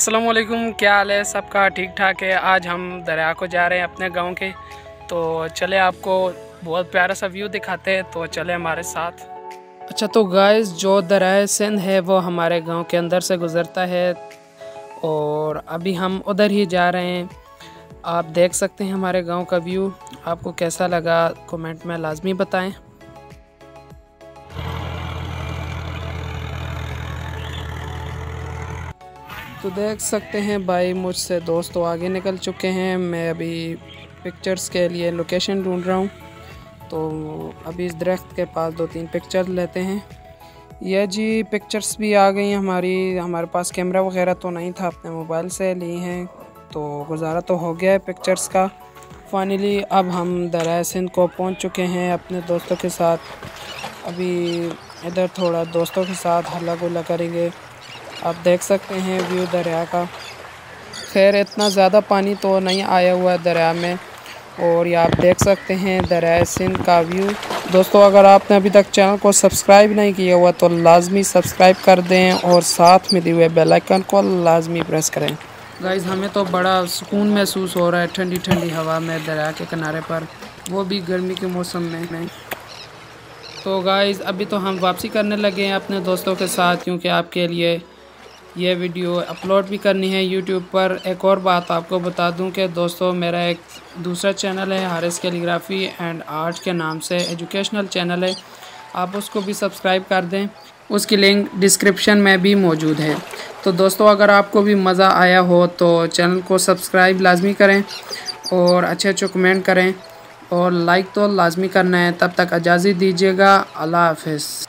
अस्सलाम वालेकुम, क्या हाल है सबका? ठीक ठाक है। आज हम दरिया को जा रहे हैं अपने गांव के, तो चले आपको बहुत प्यारा सा व्यू दिखाते हैं, तो चले हमारे साथ। अच्छा तो गाइस, जो दरिया सिंध है वो हमारे गांव के अंदर से गुज़रता है और अभी हम उधर ही जा रहे हैं। आप देख सकते हैं हमारे गांव का व्यू। आपको कैसा लगा कमेंट में लाजमी बताएं। तो देख सकते हैं भाई, मुझसे दोस्तों आगे निकल चुके हैं। मैं अभी पिक्चर्स के लिए लोकेशन ढूंढ रहा हूँ, तो अभी इस दरख्त के पास दो तीन पिक्चर लेते हैं। यह जी पिक्चर्स भी आ गई हमारी। हमारे पास कैमरा वगैरह तो नहीं था, अपने मोबाइल से ली हैं, तो गुजारा तो हो गया है पिक्चर्स का। फाइनली अब हम दरिया सिंध को पहुँच चुके हैं अपने दोस्तों के साथ। अभी इधर थोड़ा दोस्तों के साथ हल्ला गुल्ला करेंगे। आप देख सकते हैं व्यू दरिया का। खैर इतना ज़्यादा पानी तो नहीं आया हुआ है दरिया में। और ये आप देख सकते हैं दरिया सिंध का व्यू। दोस्तों अगर आपने अभी तक चैनल को सब्सक्राइब नहीं किया हुआ तो लाजमी सब्सक्राइब कर दें और साथ में दिए हुए बेल आइकन को लाजमी प्रेस करें। गाइस हमें तो बड़ा सुकून महसूस हो रहा है ठंडी ठंडी हवा में दरिया के किनारे पर, वो भी गर्मी के मौसम में। तो गाइस अभी तो हम वापसी करने लगे हैं अपने दोस्तों के साथ, क्योंकि आपके लिए ये वीडियो अपलोड भी करनी है यूट्यूब पर। एक और बात आपको बता दूं कि दोस्तों मेरा एक दूसरा चैनल है हारिस कैलीग्राफी एंड आर्ट के नाम से, एजुकेशनल चैनल है। आप उसको भी सब्सक्राइब कर दें, उसकी लिंक डिस्क्रिप्शन में भी मौजूद है। तो दोस्तों अगर आपको भी मज़ा आया हो तो चैनल को सब्सक्राइब लाजमी करें और अच्छे अच्छे कमेंट करें और लाइक तो लाजमी करना है। तब तक इजाज़त दीजिएगा, अल्लाह हाफिज़।